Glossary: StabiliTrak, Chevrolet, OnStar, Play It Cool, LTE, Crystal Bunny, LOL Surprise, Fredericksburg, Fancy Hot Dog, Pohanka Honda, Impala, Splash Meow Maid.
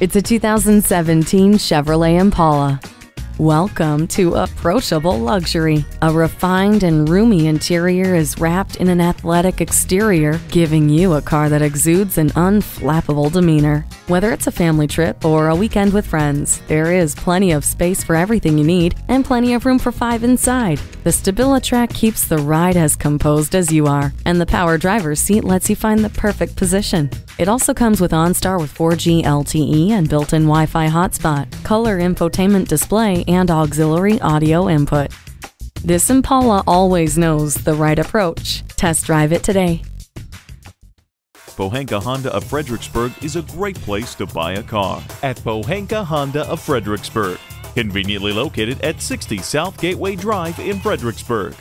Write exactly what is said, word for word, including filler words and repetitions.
It's a two thousand seventeen Chevrolet Impala. Welcome to approachable luxury. A refined and roomy interior is wrapped in an athletic exterior, giving you a car that exudes an unflappable demeanor. Whether it's a family trip or a weekend with friends, there is plenty of space for everything you need and plenty of room for five inside. The StabiliTrak keeps the ride as composed as you are, and the power driver's seat lets you find the perfect position. It also comes with OnStar with four G L T E and built-in Wi-Fi hotspot, color infotainment display, and auxiliary audio input. This Impala always knows the right approach. Test drive it today. Pohanka Honda of Fredericksburg is a great place to buy a car at Pohanka Honda of Fredericksburg. Conveniently located at sixty South Gateway Drive in Fredericksburg.